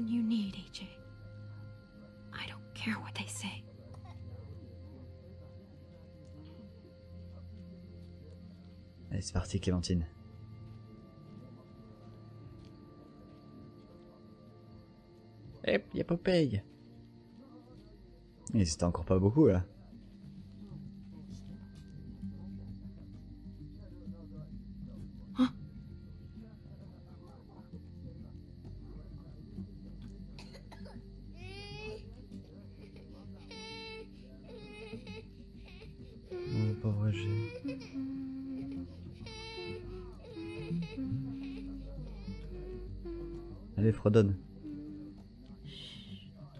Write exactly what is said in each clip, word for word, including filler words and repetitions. medicine you need, A J. I don't care what they say. Allez, c'est parti, Clémentine. Hé, y'a Popeye. Et c'était encore pas beaucoup, là. Allez, fredonne.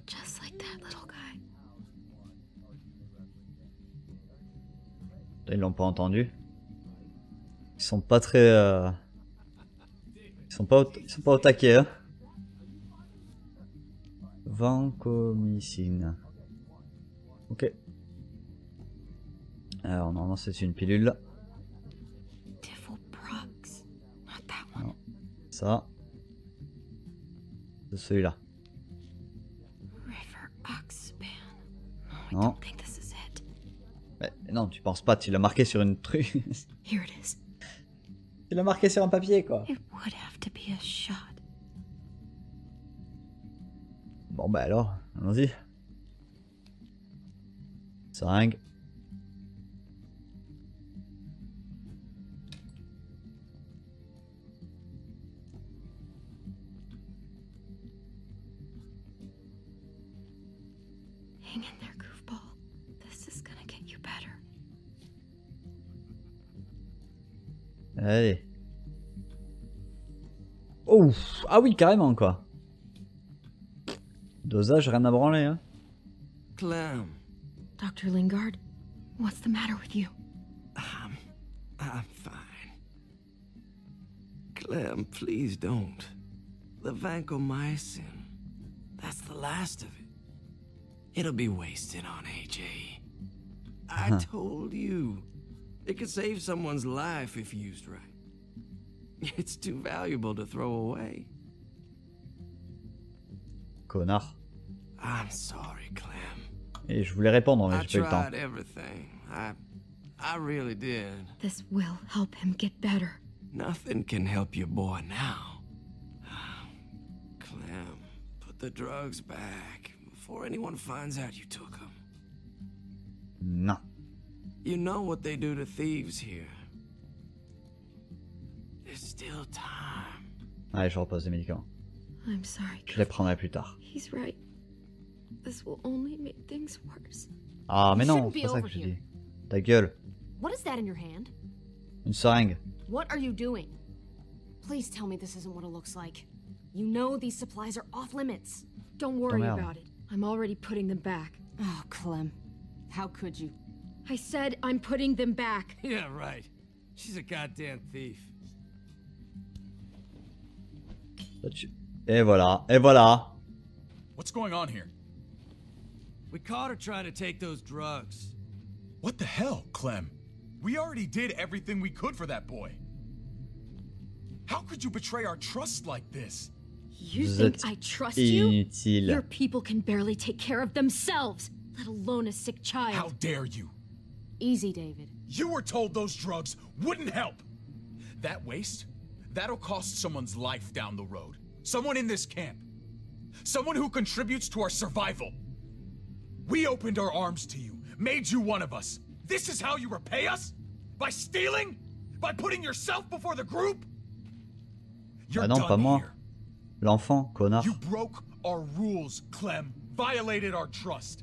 Just like that little guy. Ils l'ont pas entendu. Ils sont pas très. Euh... Ils sont pas au... ils sont pas au taquet. Hein. Vancomycin. Ok. Alors normalement c'est une pilule là. Non. Ça. C'est celui-là. Non. Mais non, tu penses pas, tu l'as marqué sur une truc. Tu l'as marqué sur un papier quoi. Bon bah alors, allons-y. Seringue. Allez. Ouf. Ah oui, carrément quoi. Dosage, rien à branler hein. Clem. Dr Lingard, what's the matter with you? Um, I'm fine. Clem, please don't. The vancomycin. That's the last of it. It'll be wasted on A J. I told you. It could save someone's life if used right. It's too valuable to throw away. Connard. I'm sorry, Clem. Et je voulais répondre mais j'ai pas eu le temps. I tried everything. I, I really did. This will help him get better. Nothing can help your boy now. Clem, put the drugs back before anyone finds out you took them. Non. You know what they do to thieves here. There's still time. Allez, je repose les médicaments. I'm sorry. Je les prendrai plus tard. He's right. This will only make things worse. Ah, mais non, c'est pas ça que je dis. Ta gueule. What is that in your hand? Une seringue. What are you doing? Please tell me this isn't what it looks like. You know these supplies are off limits. Don't worry about it. I'm already putting them back. Oh, Clem. How could you? I said I'm putting them back. Yeah, right. She's a goddamn thief. Et voilà, et voilà. What's going on here? We caught her trying to take those drugs. What the hell, Clem? We already did everything we could for that boy. How could you betray our trust like this? You think I trust you? Your people can barely take care of themselves, let alone a sick child. How dare you? Easy, David. You were told those drugs wouldn't help. That waste, that'll cost someone's life down the road. Someone in this camp. Someone who contributes to our survival. We opened our arms to you, made you one of us. This is how you repay us? By stealing? By putting yourself before the group? You're ah non, pas moi. L'enfant, connard. You broke our rules, Clem. Violated our trust.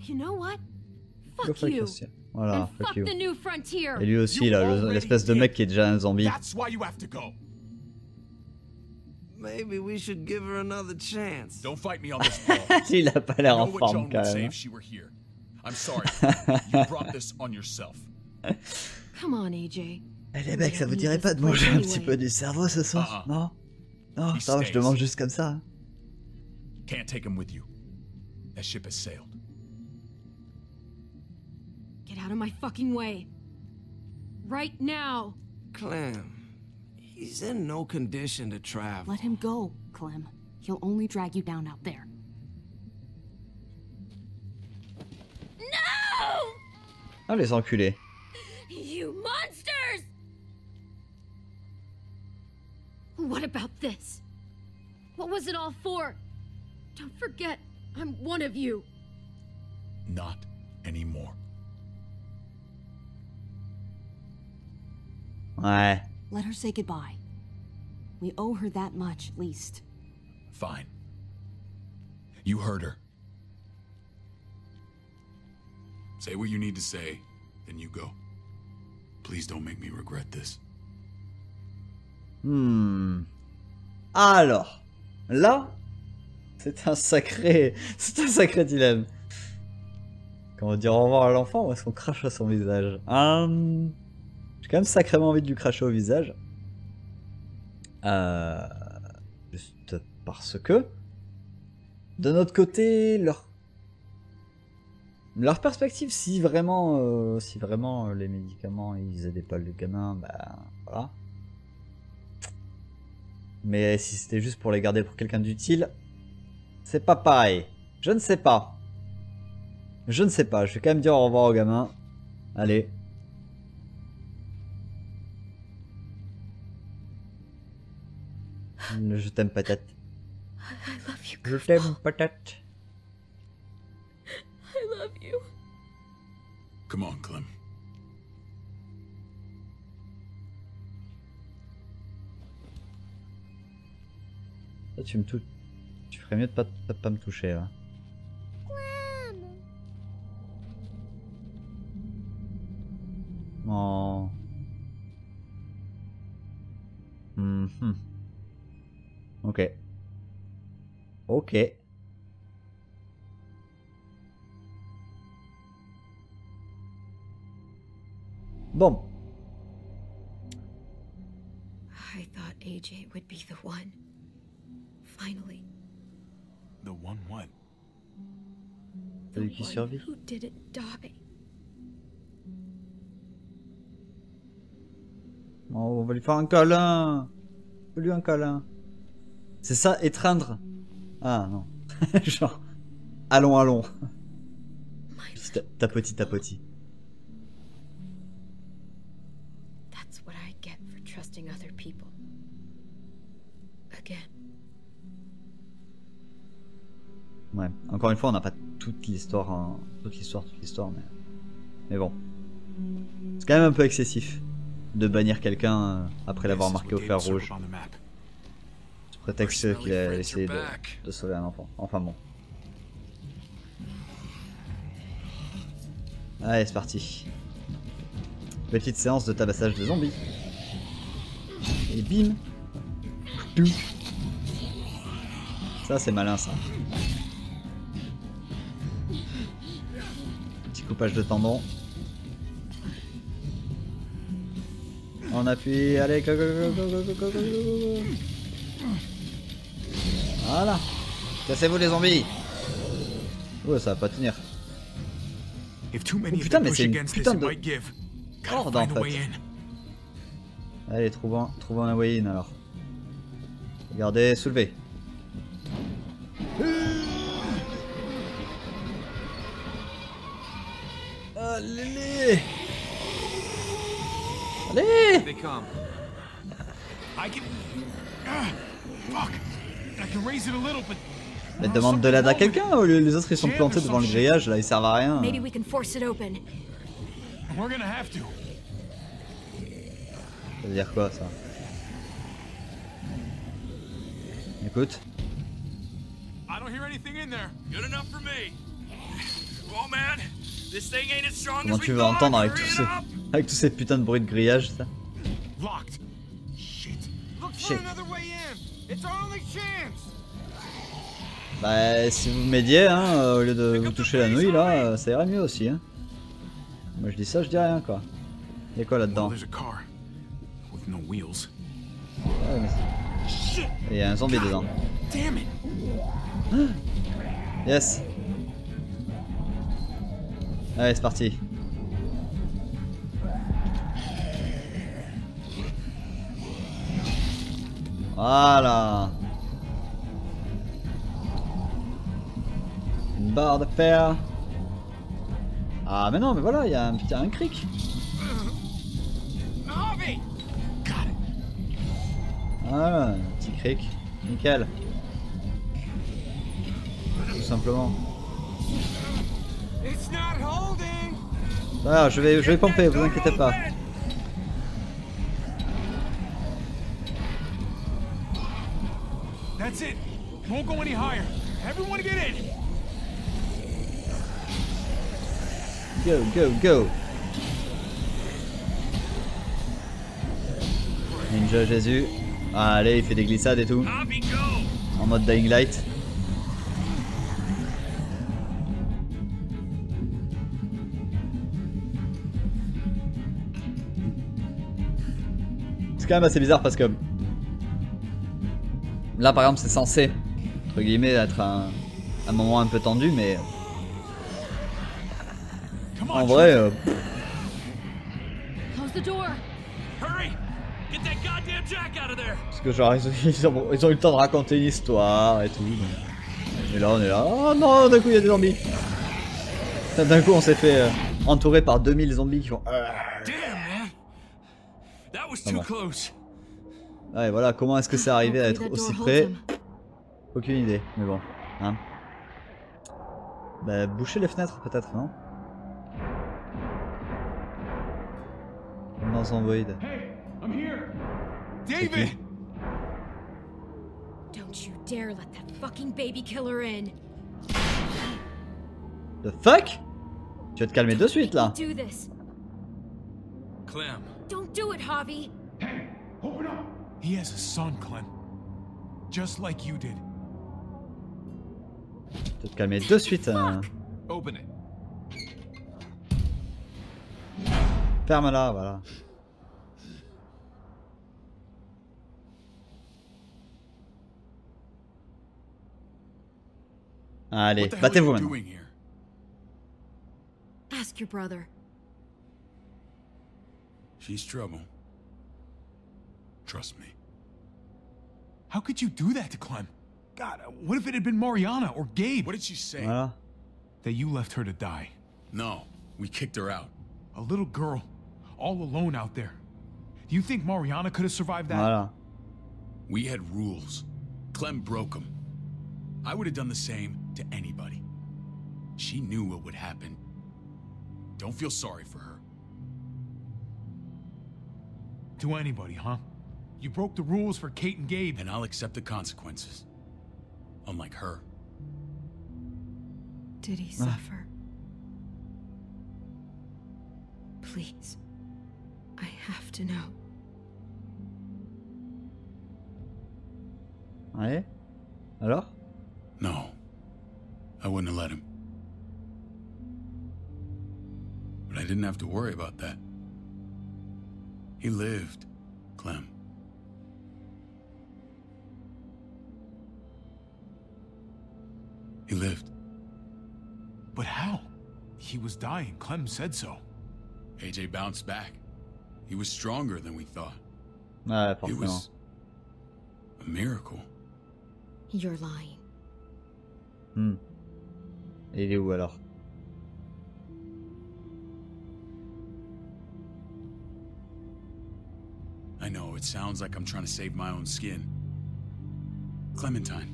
You know what? Fuck you. Voilà, fuck you. Et lui aussi là, l'espèce de mec qui est déjà un zombie. Maybe we should give her another chance. Don't fight me on this ball. Il a pas l'air en forme quand même. I'm sorry. You brought this on yourself. Come on, A J. Eh les mecs, ça vous dirait pas de manger un petit peu du cerveau ce soir? Non. Non, ça va, je te mange juste comme ça. Can't take him with you. That ship has sailed. Get out of my fucking way. Right now. Clem, he's in no condition to travel. Let him go, Clem. He'll only drag you down out there. No! Ah, les enculés. You monsters! What about this? What was it all for? Don't forget, I'm one of you. Not anymore. Ouais. Let her say goodbye. We owe her that much, at least. Fine. You heard her. Say what you need to say, then you go. Please don't make me regret this. Hmm. Alors, là, c'est un sacré, c'est un sacré dilemme. Quand on va dire au revoir à l'enfant, ou est-ce qu'on crache à son visage? Hum, j'ai quand même sacrément envie de lui cracher au visage. Euh, juste parce que, de notre côté, leur, leur perspective, si vraiment, euh, si vraiment les médicaments ils aidaient pas le gamin, bah voilà. Mais si c'était juste pour les garder pour quelqu'un d'utile, c'est pas pareil. Je ne sais pas. Je ne sais pas. Je vais quand même dire au revoir au gamin. Allez. Je t'aime patate. Je t'aime patate. I love you. Come on, Clem. Toi, tu me touches. Tu ferais mieux de pas, de pas me toucher là. Clem. Oh. Mm-hmm. Ok. Ok. Bon. I thought A J would be the one. Finally. The one what? The one who did it, Dobby. Oh, on va lui faire un câlin. On va lui un câlin. C'est ça, étreindre? Ah non. Genre, allons, allons. Tapotis, tapotis. That's what I get for trusting other people. Again. Ouais, encore une fois, on n'a pas toute l'histoire, hein. toute l'histoire, toute l'histoire, mais... mais bon. C'est quand même un peu excessif de bannir quelqu'un après l'avoir marqué au fer rouge. Prétexte qu'il a essayé de, de sauver un enfant. Enfin bon. Allez, c'est parti. Petite séance de tabassage de zombies. Et bim. Tout. Ça, c'est malin, ça. Petit coupage de tendon. On appuie. Allez, go, go, go, go, go, go, go, go. Voilà. Cassez-vous les zombies. Ouais, ça va pas tenir. Oh, putain, mais c'est une putain de corde en fait. Allez, trouvons, trouvons la way-in alors. Regardez, soulevez. Allez. Allez. Elle demande de l'aide à quelqu'un, au lieu les autres ils sont plantés devant le grillage, là ils servent à rien. Ça veut dire quoi ça? Écoute. Comment tu vas entendre avec tous ces, avec tous ces putains de bruits de grillage ça? Shit. Bah si vous m'aidiez hein, euh, au lieu de vous toucher la nouille là, euh, ça irait mieux aussi hein. Moi je dis ça, je dis rien quoi. Y'a quoi là-dedans? Il y a un zombie dedans. Yes. Allez c'est parti. Voilà. barre de fer. Ah mais non mais voilà, il y a un, un cric. Ah, un petit cric, nickel. Tout simplement. Ah, je vais, je vais pomper, vous inquiétez pas. That's it. Won't go any higher. Everyone get in. Go, go, go. Ninja Jésus. Ah, allez, il fait des glissades et tout. En mode Dying Light. C'est quand même assez bizarre parce que là par exemple c'est censé entre guillemets être un, un moment un peu tendu mais en vrai euh... parce que genre ils ont, ils ont eu le temps de raconter une histoire et tout mais... et là on est là, oh non d'un coup il y a des zombies, d'un coup on s'est fait euh, entourer par deux mille zombies qui font ah ouais voilà, comment est-ce que c'est arrivé à être aussi près? Aucune idée, mais bon. Hein. Bah boucher les fenêtres peut-être, non? Dans son void. David! Don't you dare let that fucking baby killer in. The fuck? Tu vas te calmer de suite là. Clem. Don't do it, Javi. Hey, open up. He has a son, Clem. Just like you did. Tu te calmer de suite. Hein. Open it. Ferme-la, voilà. Allez, battez-vous maintenant. Ask your brother. She's trouble. Trust me. How could you do that to Clem? God, what if it had been Mariana or Gabe? What did she say? Uh, that you left her to die. No, we kicked her out. A little girl, all alone out there. Do you think Mariana could have survived that? Uh, we had rules. Clem broke them. I would have done the same to anybody. She knew what would happen. Don't feel sorry for her. To anybody, huh? You broke the rules for Kate and Gabe. And I'll accept the consequences. Unlike her. Did he suffer? Please. I have to know. Ouais? Alors? No. I wouldn't have let him. But I didn't have to worry about that. He lived, Clem. He lived. But how? He was dying. Clem said so. A J bounced back. He was stronger than we thought. Nah, it was a miracle. You're lying. Hmm. Il est où alors? I know, it sounds like I'm trying to save my own skin. Clementine,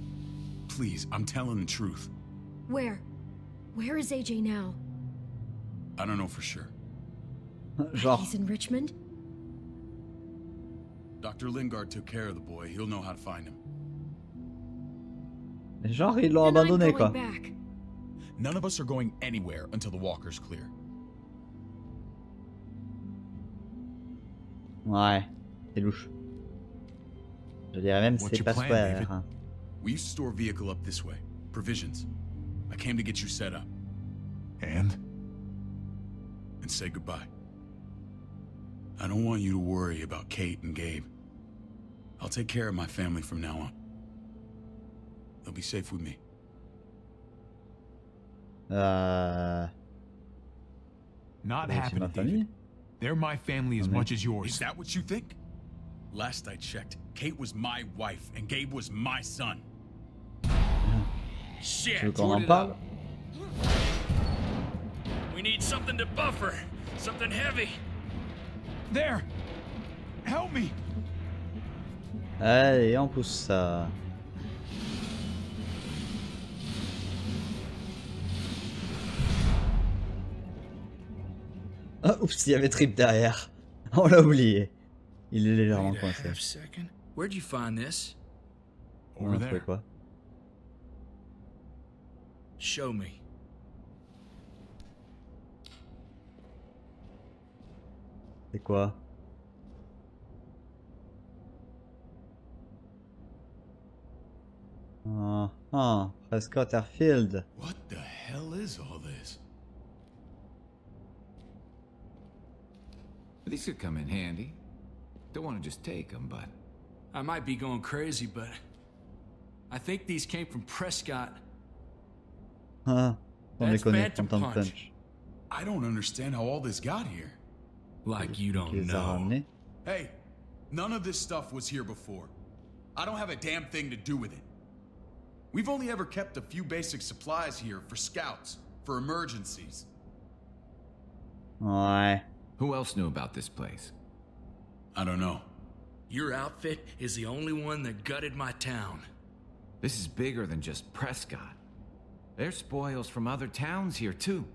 please, I'm telling the truth. Where? Where is A J now? I don't know for sure. Genre. He's in Richmond? Dr Lingard took care of the boy. He'll know how to find him. Genre, ils l'ont abandonné, quoi. None of us are going anywhere until the walker's clear. Ouais. C'est louche. Je dirais même c'est pas square. We used to store vehicle up this way. Provisions. I came to get you set up. And? And say goodbye. I don't want you to worry about Kate and Gabe. I'll take care of my family from now on. They'll be safe with me. Uh... Not happening, David. They're my family as much as yours. Is that what you think? Last I checked, Kate was my wife and Gabe was my son. Shit. Tu veux qu'on en parle? We need something to buffer. Something heavy. There. Help me. Allez, on pousse ça. Oh, oups, il y avait Trip derrière. On l'a oublié. Il est légèrement coincé. Where'd you find this? Over there. Quoi? Show me. C'est quoi? Ah, ah, Prescott Airfield. What the hell is all this? These could come in handy. Don't want to just take them, but I might be going crazy, but I think these came from Prescott. Ah, on les connaît, Phantom Punch. I don't understand how all this got here. Like you don't know. Hey, none of this stuff was here before. I don't have a damn thing to do with it. We've only ever kept a few basic supplies here for scouts, for emergencies. Why? Who else knew about this place? I don't know. Your outfit is the only one that gutted my town. This is bigger than just Prescott. There's spoils from other towns here too.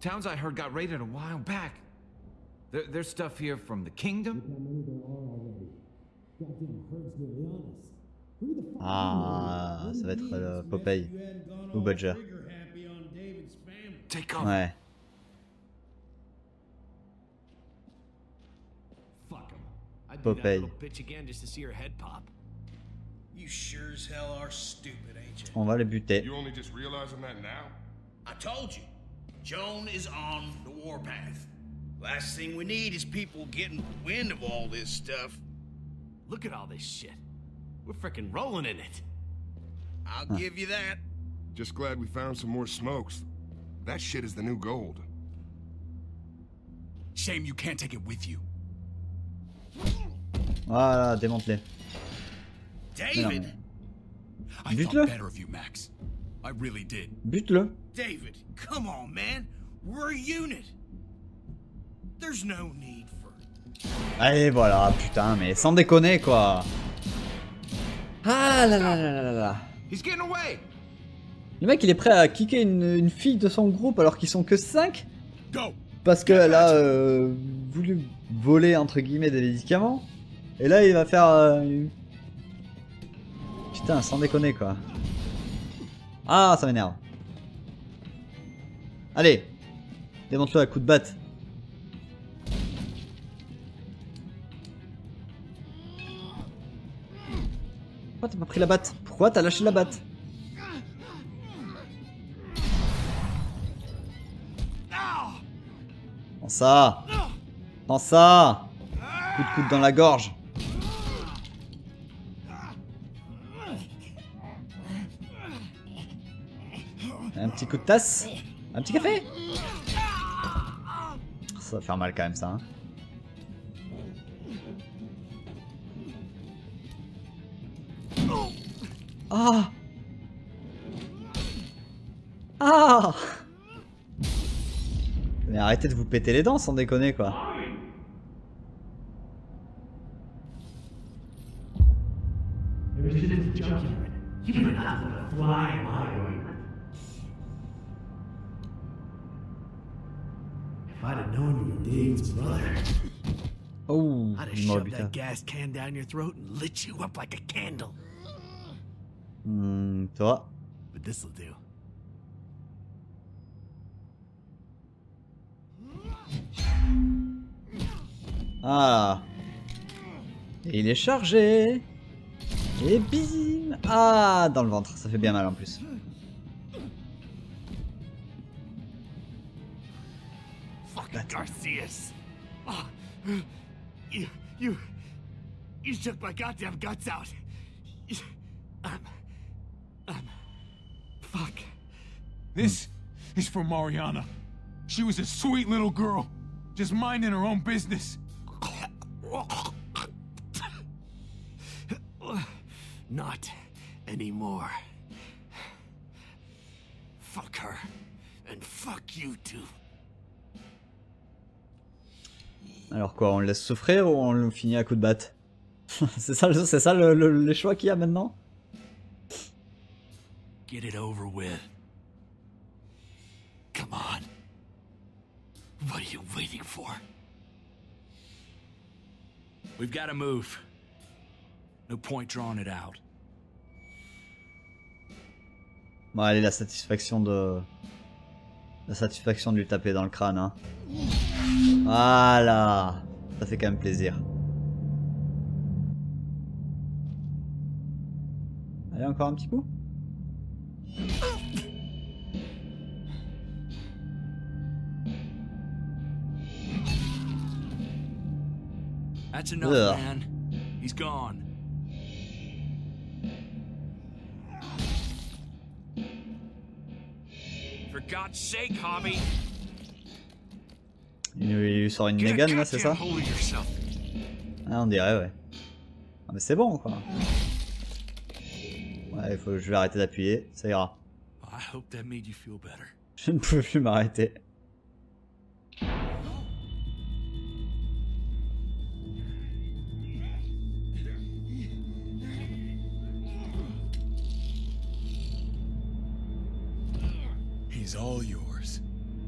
Towns I heard got raided a while back. There, there's stuff here from the kingdom. Ah, ça va être le Popeye ou Badger. Ouais. Popeye. On va le buter. I told you, Joan is on the warpath. Last thing we need is people getting wind of all this stuff. Look at all this shit. We're freaking rolling in it. I'll huh. give you that. Just glad we found some more smokes. That shit is the new gold. Shame you can't take it with you. Voilà, démantelé. David. I thought better of you, Max. I really did. Bute-le. David, come on, man. We're a unit. There's no need for... Allez voilà, putain, mais sans déconner quoi. Ah là là là là là. Le mec il est prêt à kicker une, une fille de son groupe alors qu'ils sont que cinq. Parce qu'elle a euh, voulu voler entre guillemets des médicaments. Et là il va faire... Euh, une... Putain, sans déconner quoi. Ah, ça m'énerve. Allez, démonte-le à coup de batte. Pourquoi t'as pas pris la batte? Pourquoi t'as lâché la batte? Prends ça! Prends ça! Coup de coude dans la gorge! Un petit coup de tasse? Un petit café? Ça va faire mal quand même ça hein. Ah! Ah! Mais arrêtez de vous péter les dents sans déconner quoi. Oh, il m'a buté. Hmm, toi. But this'll do. Ah. Et il est chargé. Et bim. Ah, dans le ventre, ça fait bien mal en plus. Fuck Garcias. Oh, you, you, you took my goddamn guts out. Um, Um, fuck. This is for Mariana. She was a sweet little girl, just minding her own business. Not anymore. Fuck her, and fuck you too. Alors quoi, on le laisse souffrir ou on le finit à coups de batte? C'est ça, c'est ça le, le, le choix qu'il y a maintenant. Get it over with. Come on. What are you waiting for? We've got to move. No point drawing it out. Bon, allez, la satisfaction de... La satisfaction de lui taper dans le crâne, hein. Voilà. Ça fait quand même plaisir. Allez, encore un petit coup. That's enough, man. He's gone. For God's sake, Javi. Il lui sort une Mégane là, c'est ça? Ah, on dirait, ouais. Ah, mais c'est bon, quoi. Ouais, il faut que je vais arrêter d'appuyer, ça ira. Je ne peux plus m'arrêter.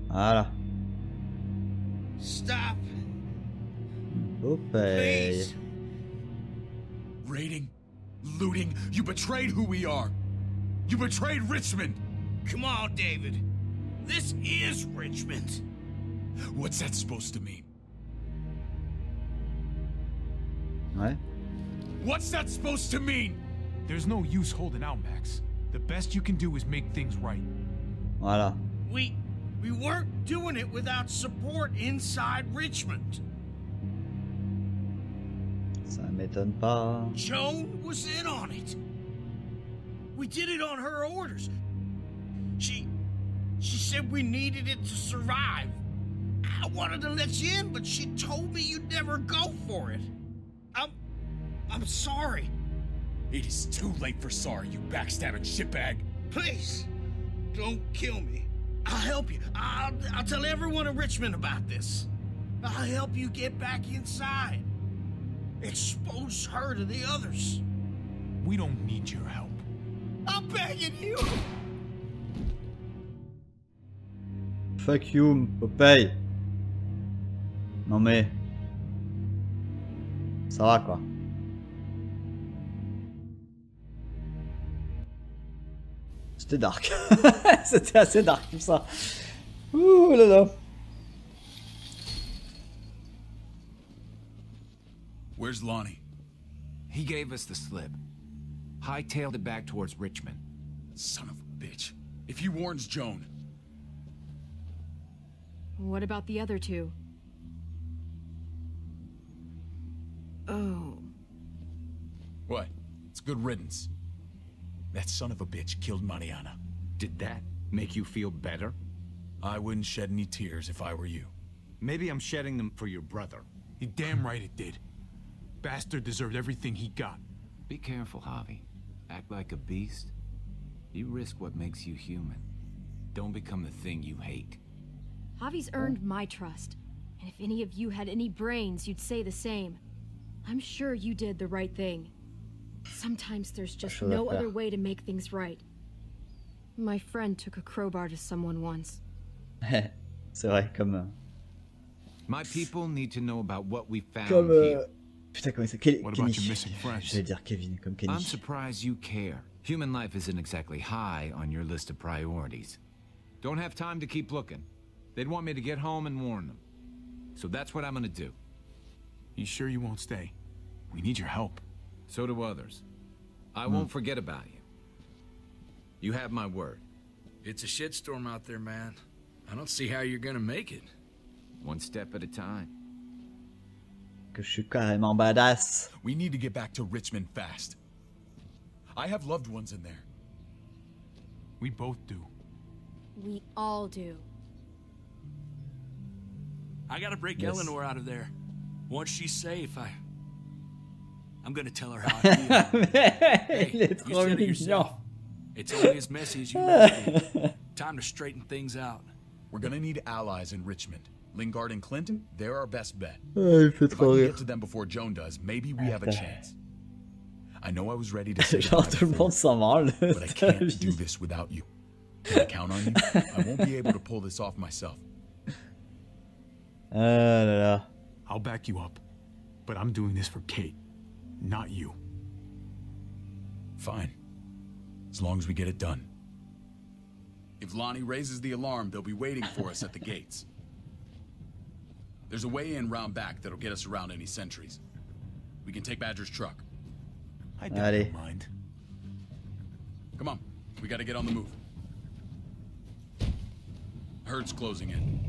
Voilà. Stop. Popeye. Raiding, looting. You betrayed who we are. You betrayed Richmond. Come on, David. This is Richmond. What's that supposed to mean? What? What's that supposed to mean? There's no use holding out, Max. The best you can do is make things right. Voilà. We we weren't doing it without support inside Richmond. Ça m'étonne pas. Joan was in on it. We did it on her orders. She she said we needed it to survive. I wanted to let you in, but she told me you'd never go for it. I'm I'm sorry. It is too late for sorry, you backstabbing shitbag. Please, don't kill me. I'll help you. I'll, I'll tell everyone in Richmond about this. I'll help you get back inside. Expose her to the others. We don't need your help. I'm begging you. Fuck you, Popeye. Non mais... Ça va quoi. C'était dark. C'était assez dark comme ça. Ouh là là. Where's Lonnie? He gave us the slip. Hightailed it back towards Richmond. Son of a bitch. If he warns Joan. What about the other two? Oh. What? It's good riddance. That son of a bitch killed Mariana. Did that make you feel better? I wouldn't shed any tears if I were you. Maybe I'm shedding them for your brother. You're damn right it did. Bastard deserved everything he got. Be careful, Javi. Act like a beast. You risk what makes you human. Don't become the thing you hate. Javi's earned my trust. And if any of you had any brains, you'd say the same. I'm sure you did the right thing. Sometimes there's just no other way to make things right. My friend took a crowbar to someone once. C'est vrai, comme. Euh... My people need to know about what we found comme, euh... here. Putain, comment ça, Ke Kenny. Je vais dire Kevin, comme Kenny. I'm surprised you care. Human life isn't exactly high on your list of priorities. Don't have time to keep looking. They'd want me to get home and warn them. So that's what I'm gonna do. You sure you won't stay? We need your help. So do others. I won't forget about you. You have my word. It's a shitstorm out there, man. I don't see how you're gonna make it. One step at a time. Que je suis carrément badass. We need to get back to Richmond fast. I have loved ones in there. We both do. We all do. I gotta break yes. Eleanor out of there. Once she's safe, I... I'm gonna tell her how I feel. Hey, you said it yourself. It's only as messy as you make it. Time to straighten things out. We're gonna need allies in Richmond. Lingard and Clinton, they're our best bet. If I can get to them before Joan does, maybe we have a chance. I know I was ready to say goodbye, but I can't do this without you. Can I count on you? I won't be able to pull this off myself. Uh, no, no. I'll back you up, but I'm doing this for Kate, not you. Fine, as long as we get it done. If Lonnie raises the alarm, they'll be waiting for us at the gates. There's a way in round back that'll get us around any sentries. We can take Badger's truck. I don't mind. Come on, we gotta get on the move. Herd's closing in.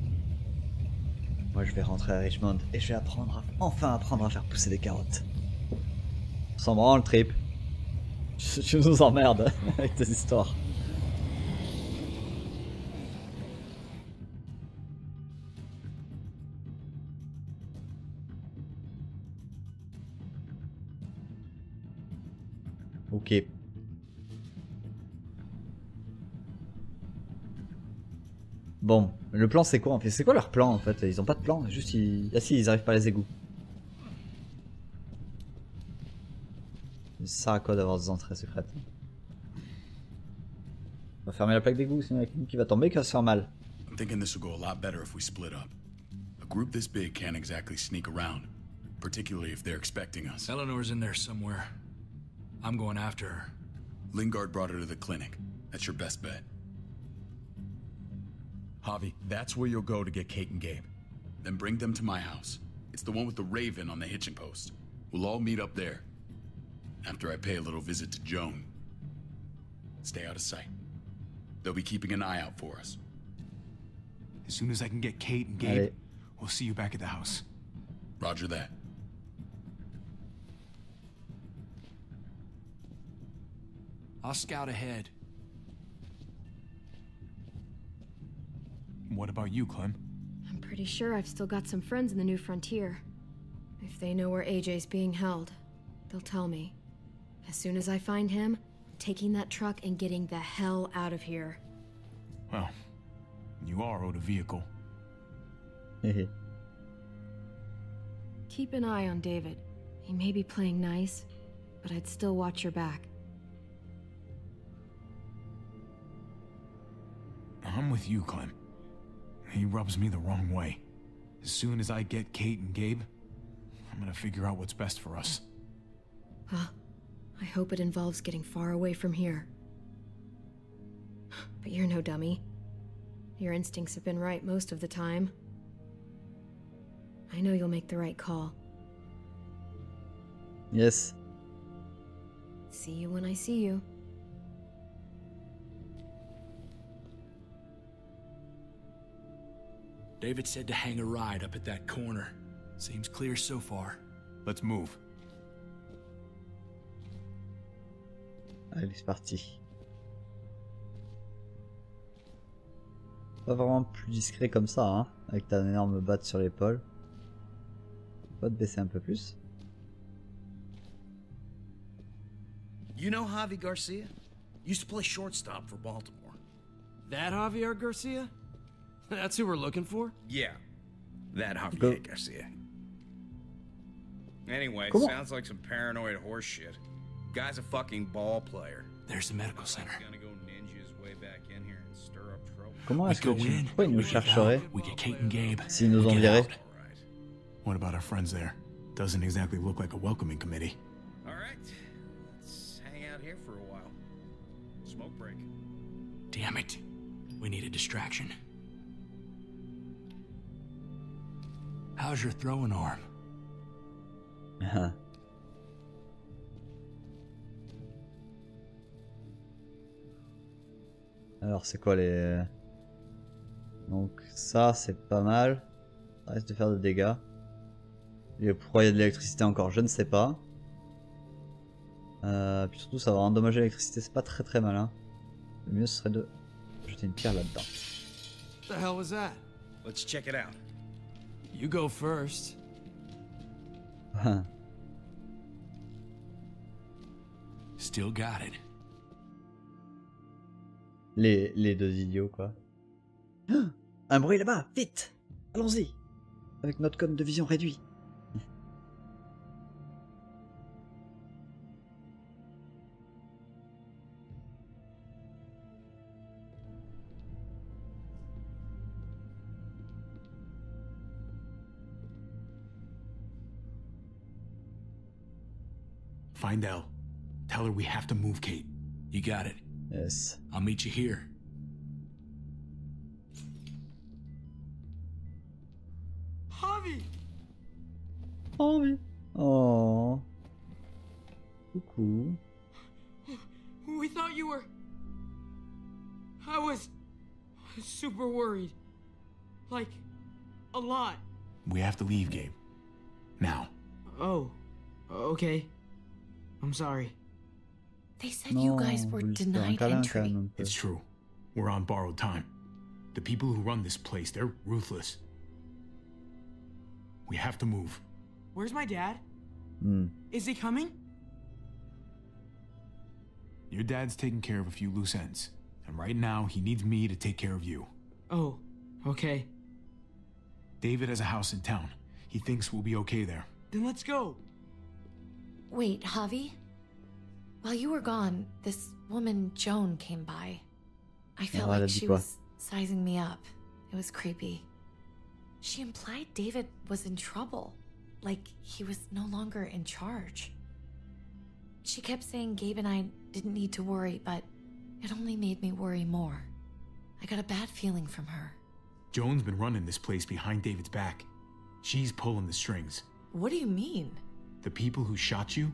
Moi je vais rentrer à Richmond et je vais apprendre à, enfin apprendre à faire pousser des carottes. On s'en branle, Trip. Tu, tu nous emmerdes avec tes histoires. Ok. Bon, le plan c'est quoi en fait? C'est quoi leur plan en fait? Ils ont pas de plan, juste ils... Ah si, ils arrivent pas à les égouts. Ça sert à quoi d'avoir des entrées secrètes? On va fermer la plaque d'égout, sinon il y a quelqu'un qui va tomber qui va se faire mal. I'm thinking this will go a lot better if we split up. A group this big can't exactly sneak around, particularly if they're expecting us. Eleanor's in there somewhere. I'm going after her. Lingard brought her to the clinic. That's your best bet. Javi, that's where you'll go to get Kate and Gabe. Then bring them to my house. It's the one with the raven on the hitching post. We'll all meet up there. After I pay a little visit to Joan. Stay out of sight. They'll be keeping an eye out for us. As soon as I can get Kate and Gabe, we'll see you back at the house. Roger that. I'll scout ahead. What about you, Clem? I'm pretty sure I've still got some friends in the New Frontier. If they know where A J's being held, they'll tell me. As soon as I find him, I'm taking that truck and getting the hell out of here. Well, you are owed a vehicle. Keep an eye on David. He may be playing nice, but I'd still watch your back. I'm with you, Clem. He rubs me the wrong way. As soon as I get Kate and Gabe, I'm gonna figure out what's best for us. Well, I hope it involves getting far away from here. But you're no dummy. Your instincts have been right most of the time. I know you'll make the right call. Yes. See you when I see you. David said to hang a ride up at that corner. Seems clear so far. Let's move. Allez, c'est parti. Pas vraiment plus discret comme ça, hein, avec ta énorme batte sur l'épaule. Faut te baisser un peu plus. You know Javier Garcia? Used to play shortstop for Baltimore. That Javier Garcia? That's who we're looking for? Yeah. That Javier Garcia. Anyway, sounds like some paranoid horse shit. Guy's a fucking ball player. There's the medical center. He's gonna go ninja's way back in here and stir up trouble. Comment est-ce que tu... Pourquoi ils nous chercheraient s'ils nous enverraient? What about our friends there? Doesn't exactly look like a welcoming committee. All right. Let's hang out here for a while. Smoke break. Damn it. We need a distraction. How's your throwing arm? Uh-huh. Alors c'est quoi les... Donc ça c'est pas mal. Ça reste de faire des dégâts. Et pourquoi il y a de l'électricité encore, je ne sais pas. Euh, puis surtout ça va endommager l'électricité, c'est pas très très malin. Le mieux ce serait de jeter une pierre là-dedans. What the hell was that? Let's check it out. You go first. Still got it. Les, les deux idiots quoi. Un bruit là-bas, vite. Allons-y. avec notre com de vision réduit. Find Elle. Tell her we have to move, Kate. You got it. Yes. I'll meet you here. Javi. Oh oui. Oh. Coucou. We thought you were. I was super worried. Like a lot. We have to leave, Gabe. Now. Oh. Okay. I'm sorry. They said no, you guys were denied entry. It's true. We're on borrowed time. The people who run this place, they're ruthless. We have to move. Where's my dad? Mm. Is he coming? Your dad's taking care of a few loose ends. And right now, he needs me to take care of you. Oh, okay. David has a house in town. He thinks we'll be okay there. Then let's go. Wait, Javi? While you were gone, this woman, Joan, came by. I felt ah, like she was sizing me up. It was creepy. She implied David was in trouble. Like, he was no longer in charge. She kept saying Gabe and I didn't need to worry, but it only made me worry more. I got a bad feeling from her. Joan's been running this place behind David's back. She's pulling the strings. What do you mean? The people who shot you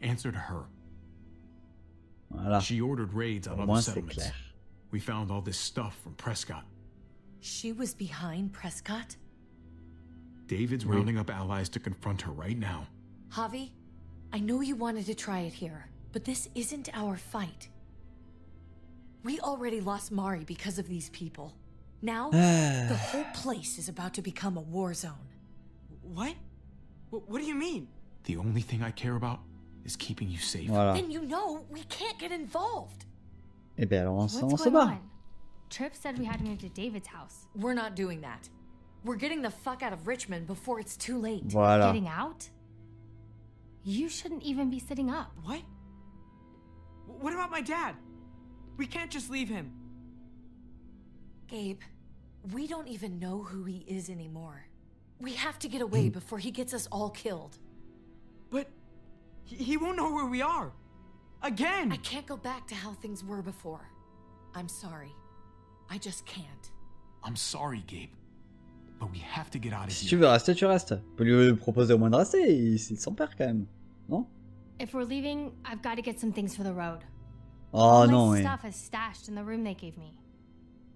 answer to her. Voilà. She ordered raids on other settlements. We found all this stuff from Prescott. She was behind Prescott? David's oui. rounding up allies to confront her right now. Javi, I know you wanted to try it here, but this isn't our fight. We already lost Mari because of these people. Now, the whole place is about to become a war zone. What? What do you mean? The only thing I care about is keeping you safe. Voilà. Then you know we can't get involved. Eh bien, alors on se bat. Trip said we had to move to David's house. We're not doing that. We're getting the fuck out of Richmond before it's too late. Voilà. Getting out? You shouldn't even be sitting up. What? What about my dad? We can't just leave him. Gabe, we don't even know who he is anymore. We have to get away before he gets us all killed. But he won't know where we are. Again! I can't go back to how things were before. I'm sorry. I just can't. I'm sorry, Gabe. But we have to get out of here. Si tu veux rester, tu restes. Tu peux lui proposer au moins de rester. Il s'en perd quand même, non? If we're leaving, I've got to get some things for the road. Oh non, mais... stuff is stashed in the room they gave me.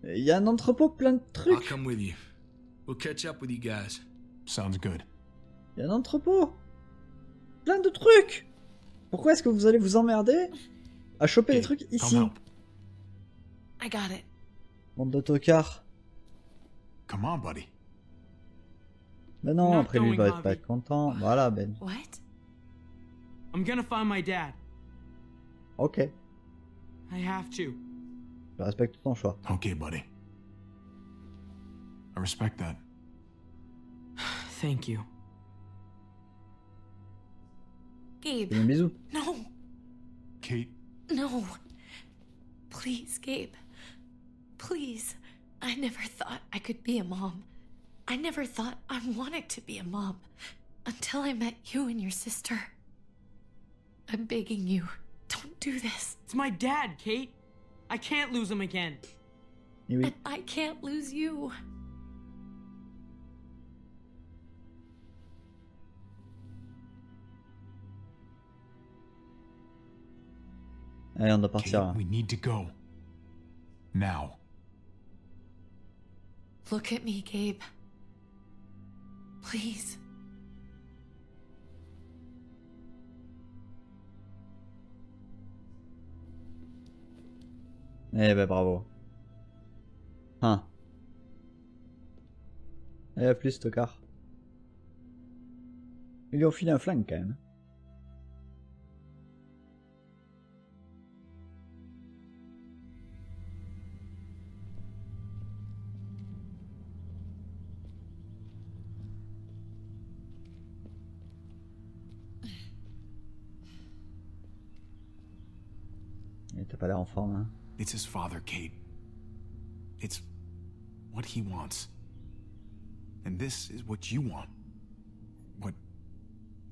Il y a un entrepôt plein de trucs. I'll come with you. We'll catch up with you guys. Sounds good. Il y a un entrepôt. Plein de trucs. Pourquoi est-ce que vous allez vous emmerder à choper hey, les trucs ici? I got it. Bande de tocards. Come on, buddy. Ben non, après lui, il va être pas content. What? Voilà, Ben. What? I'm gonna find my dad. Ok. I have to. Je respecte ton choix. Ok, buddy. I respect that. Thank you. Gabe. No. Kate. No. Please, Gabe. Please. I never thought I could be a mom. I never thought I wanted to be a mom until I met you and your sister. I'm begging you, don't do this. It's my dad, Kate. I can't lose him again. And I can't lose you. Allez, on doit partir. Kate, we need to go. Now. Look at me, Gabe. Please. Eh ben bravo. Hein. Et à plus, tocard. Il lui a filé un flingue quand même. Il t'a pas l'air en forme, hein. It's his father, Kate. It's what he wants. And this is what you want. What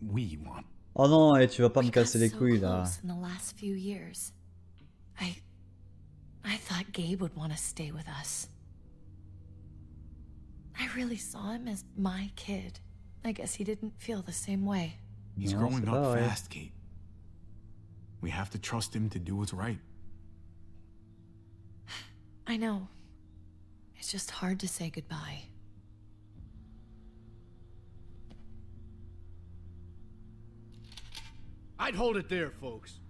we want. Oh non, et tu vas pas me casser les couilles là. In the last few years, I I thought Gabe would want to stay with us. I really saw him as my kid. I guess he didn't feel the same way. He's growing up fast, Kate. We have to trust him to do what's right. I know. It's just hard to say goodbye. I'd hold it there, folks.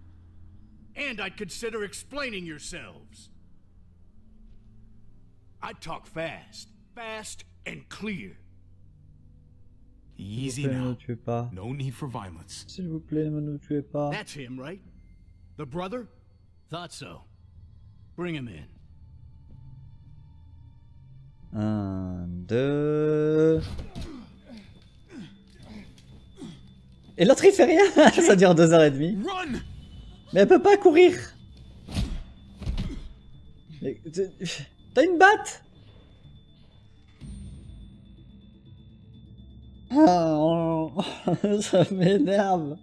And I'd consider explaining yourselves. I'd talk fast. Fast and clear. Easy now. No need for violence. S'il vous plaît, ne nous tuez pas. That's him, right? The brother? Thought so. Bring him in. Un, deux... Et l'autre il fait rien. Ça dure deux heures et demie. Mais elle peut pas courir. T'as une batte. Ah, on... Ça m'énerve.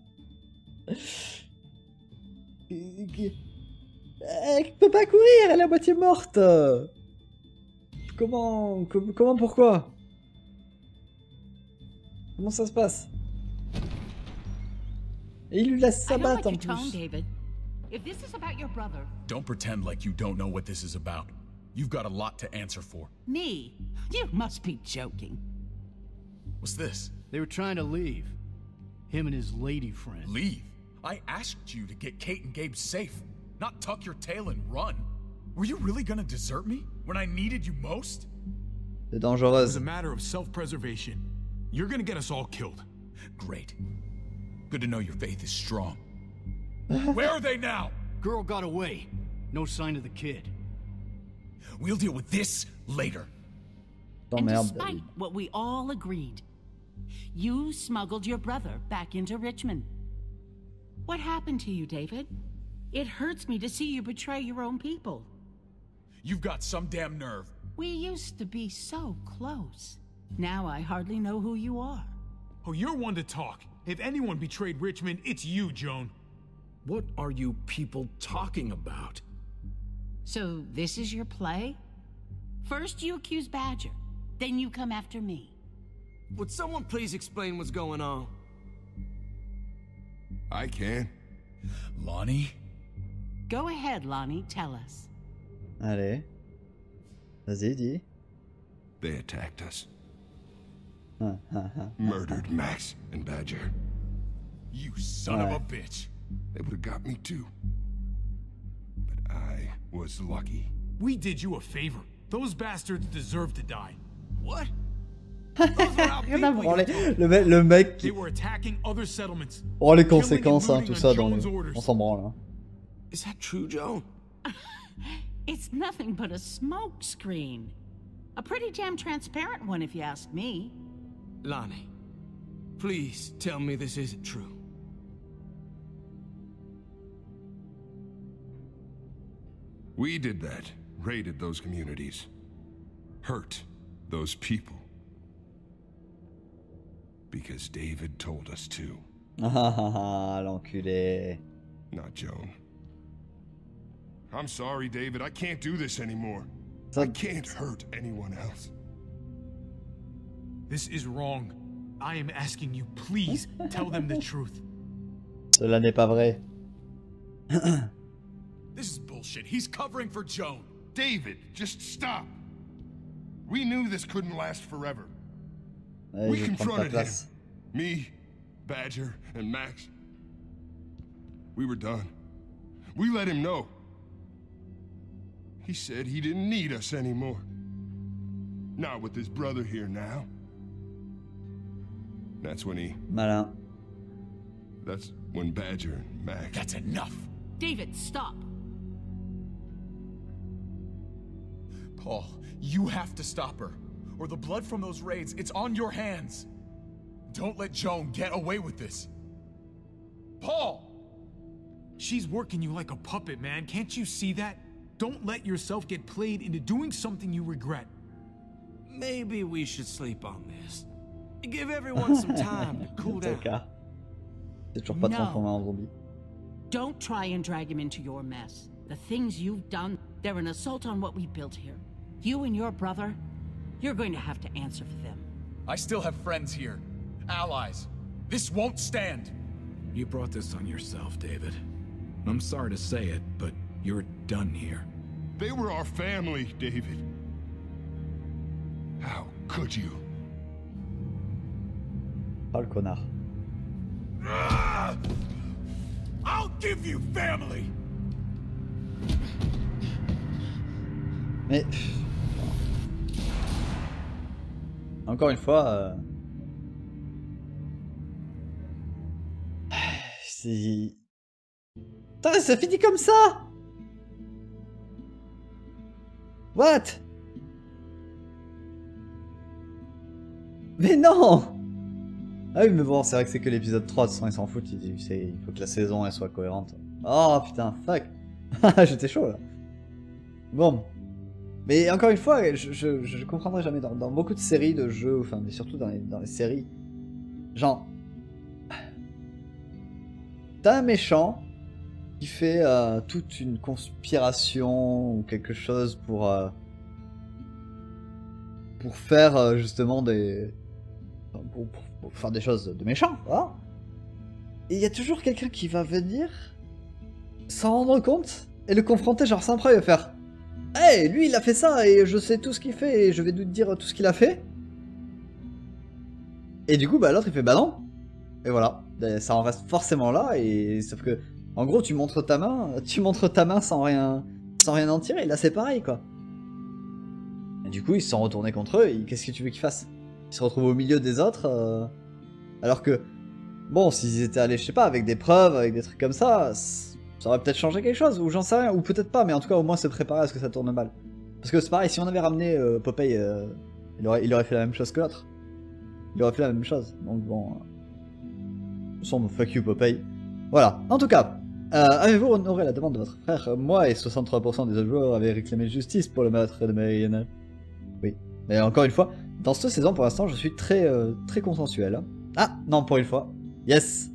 Elle peut pas courir, elle est à moitié morte. Comment, comment, pourquoi? Comment ça se passe? Et il lui laisse sa batte en plus. Don't pretend like you don't know what this is about. You've got a lot to answer for. Me? You must be joking. What's this? They were trying to leave. Him and his lady friend. Leave? I asked you to get Kate and Gabe safe, not tuck your tail and run. Were you really gonna desert me when I needed you most? C'est dangereux. It's a matter of self-preservation. You're gonna get us all killed. Great. Good to know your faith is strong. Where are they now? Girl got away. No sign of the kid. We'll deal with this later. And despite what we all agreed, you smuggled your brother back into Richmond. What happened to you, David? It hurts me to see you betray your own people. You've got some damn nerve. We used to be so close. Now I hardly know who you are. Oh, you're one to talk. If anyone betrayed Richmond, it's you, Joan. What are you people talking about? So this is your play? First you accuse Badger, then you come after me. Would someone please explain what's going on? I can. Lonnie? Go ahead, Lonnie, tell us. Allez. Vas-y, dis. They attacked us. Murdered Max and Badger. You son of a bitch. They would have got me too. But I was lucky. We did you a favor. Those bastards deserve to die. What? Le mec, le mec qui... Oh, les conséquences, hein, tout ça dans les... On s'en branle, hein. Is that true, Joe? It's nothing but a smoke screen. A pretty damn transparent one if you ask me. Lonnie, please tell me this isn't true. We did that. Raided those communities. Hurt those people. Because David told us to. Ah, l'enculé. Not Joan. I'm sorry, David. I can't do this anymore. I can't hurt anyone else. This is wrong. I am asking you, please tell them the truth. Cela n'est pas vrai. This is bullshit. He's covering for Joan. David, just stop. We knew this couldn't last forever. Allez, we confronted him. Me, Badger, and Max. We were done. We let him know. He said he didn't need us anymore. Not with his brother here now. That's when he... Malin. That's when Badger and Max... That's enough! David, stop! Paul, you have to stop her. Or the blood from those raids, it's on your hands. Don't let Joan get away with this. Paul! She's working you like a puppet, man. Can't you see that? Don't let yourself get played into doing something you regret. Maybe we should sleep on this. Give everyone some time to cool down. C'est toujours pas transformé en zombie. Don't try and drag him into your mess. The things you've done, they're an assault on what we built here. You and your brother, you're going to have to answer for them. I still have friends here. Allies. This won't stand. You brought this on yourself, David. I'm sorry to say it, but you're done here. They were our family, David. How could you? Oh, le connard. Ah! I'll give you family. Mais encore une fois, euh... c'est. Putain, ça finit comme ça. What? Mais non! Ah oui, mais bon, c'est vrai que c'est que l'épisode trois, de toute façon, ils s'en foutent, ils, il faut que la saison elle soit cohérente. Oh putain, fuck! J'étais chaud là. Bon. Mais encore une fois, je, je, je comprendrai jamais dans, dans beaucoup de séries, de jeux, enfin, mais surtout dans les, dans les séries. Genre. T'as un méchant qui fait euh, toute une conspiration ou quelque chose pour. Euh, pour faire euh, justement des. Pour, pour, pour faire des choses de méchants, voilà. Et il y a toujours quelqu'un qui va venir s'en rendre compte et le confronter, genre sans preuve, et faire « Hey, lui il a fait ça et je sais tout ce qu'il fait et je vais te dire tout ce qu'il a fait. » Et du coup, bah l'autre il fait « Bah non !» Et voilà, ça en reste forcément là, et sauf que, en gros, tu montres ta main, tu montres ta main sans rien, sans rien en tirer, et là c'est pareil, quoi. Et du coup, ils se sont retournés contre eux, et qu'est-ce que tu veux qu'ils fassent ? Ils se retrouvent au milieu des autres, euh... alors que, bon, s'ils étaient allés, je sais pas, avec des preuves, avec des trucs comme ça, ça aurait peut-être changé quelque chose, ou j'en sais rien, ou peut-être pas, mais en tout cas, au moins se préparer à ce que ça tourne mal. Parce que c'est pareil, si on avait ramené euh, Popeye, euh, il, aurait, il aurait fait la même chose que l'autre. Il aurait fait la même chose, donc bon... Euh... Sombre, fuck you Popeye. Voilà, en tout cas, euh, avez-vous honoré la demande de votre frère? Moi et soixante-trois pour cent des autres joueurs avaient réclamé justice pour le meurtre de Mariana. Oui, mais encore une fois... Dans cette saison, pour l'instant, je suis très, euh, très consensuel. Ah, non, pour une fois. Yes.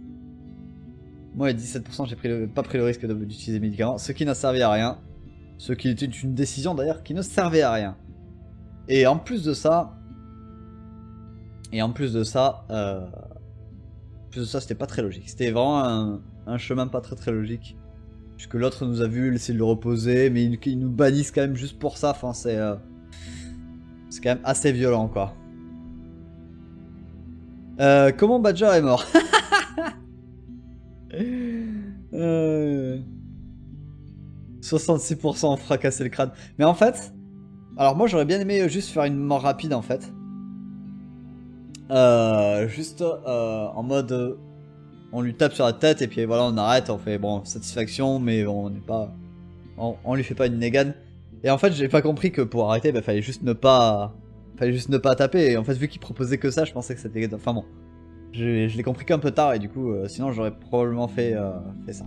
Moi, à dix-sept pour cent, j'ai pris le, pas pris le risque d'utiliser les médicaments, ce qui n'a servi à rien. Ce qui était une décision, d'ailleurs, qui ne servait à rien. Et en plus de ça... Et en plus de ça... Euh, en plus de ça, c'était pas très logique. C'était vraiment un, un chemin pas très très logique. Puisque l'autre nous a vu, laisser le reposer, mais ils il nous bannissent quand même juste pour ça. Enfin, c'est... Euh, c'est quand même assez violent, quoi. Euh, comment Badger est mort? euh... soixante-six pour cent ont fracassé le crâne. Mais en fait... Alors moi, j'aurais bien aimé juste faire une mort rapide, en fait. Euh, juste euh, en mode... On lui tape sur la tête et puis voilà, on arrête. On fait, bon, satisfaction, mais on n'est pas... On, on lui fait pas une négane. Et en fait, j'ai pas compris que pour arrêter, bah, fallait juste ne pas, fallait juste ne pas taper. Et en fait, vu qu'il proposait que ça, je pensais que c'était... Enfin bon, je, je l'ai compris qu'un peu tard. Et du coup, euh, sinon, j'aurais probablement fait, euh, fait ça.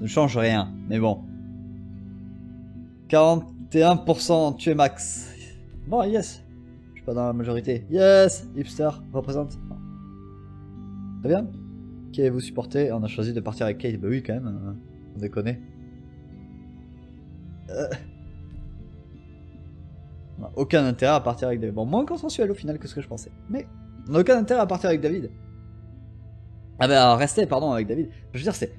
Ne change rien. Mais bon. quarante et un pour cent tué Max. Bon, yes. Je suis pas dans la majorité. Yes, hipster représente. Très bien. Qui avez-vous supporté? On a choisi de partir avec Kate. Bah oui, quand même. Euh, on déconne. Euh... On n'a aucun intérêt à partir avec David. Bon, moins consensuel au final que ce que je pensais. Mais on n'a aucun intérêt à partir avec David. Ah ben, rester, pardon, avec David. Je veux dire, c'est...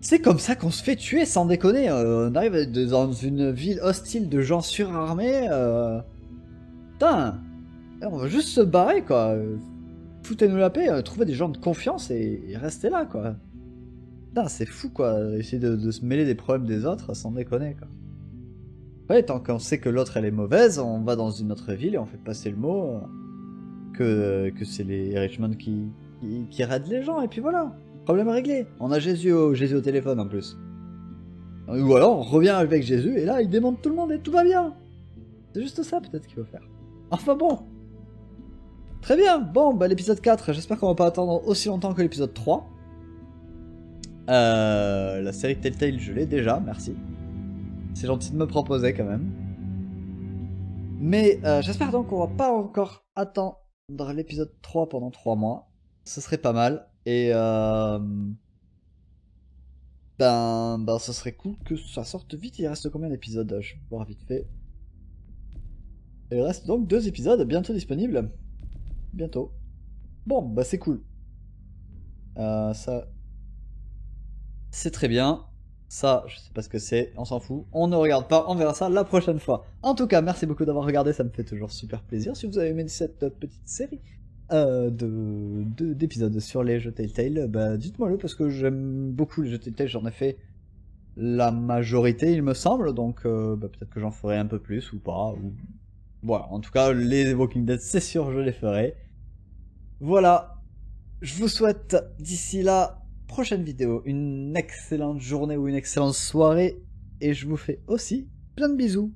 C'est comme ça qu'on se fait tuer, sans déconner. Euh, on arrive dans une ville hostile de gens surarmés. Euh... Putain, on va juste se barrer, quoi. Foutez-nous la paix, euh, trouvez des gens de confiance et, et restez là, quoi. Putain, c'est fou, quoi. Essayer de, de se mêler des problèmes des autres, sans déconner, quoi. Ouais, tant qu'on sait que l'autre elle est mauvaise, on va dans une autre ville et on fait passer le mot que, que c'est les Richmond qui, qui, qui raident les gens, et puis voilà, problème réglé. On a Jésus au, Jésus au téléphone en plus. Ou alors on revient avec Jésus et là il démonte tout le monde et tout va bien. C'est juste ça peut-être qu'il faut faire. Enfin bon. Très bien, bon, bah l'épisode quatre, j'espère qu'on va pas attendre aussi longtemps que l'épisode trois. Euh, la série Telltale, je l'ai déjà, merci. C'est gentil de me proposer quand même. Mais euh, j'espère donc qu'on va pas encore attendre l'épisode trois pendant trois mois. Ce serait pas mal. Et euh... ben, ben, ce serait cool que ça sorte vite. Il reste combien d'épisodes? Je vais voir vite fait. Il reste donc deux épisodes bientôt disponibles. Bientôt. Bon, bah c'est cool. Euh, ça... C'est très bien. Ça, je sais pas ce que c'est, on s'en fout. On ne regarde pas, on verra ça la prochaine fois. En tout cas, merci beaucoup d'avoir regardé, ça me fait toujours super plaisir. Si vous avez aimé cette petite série euh, d'épisodes de, de, sur les jeux Telltale, bah, dites-moi le, parce que j'aime beaucoup les jeux Telltale, j'en ai fait la majorité, il me semble. Donc euh, bah, peut-être que j'en ferai un peu plus, ou pas. Ou... Voilà, en tout cas, les Walking Dead, c'est sûr, je les ferai. Voilà, je vous souhaite d'ici là... prochaine vidéo, une excellente journée ou une excellente soirée, et je vous fais aussi plein de bisous.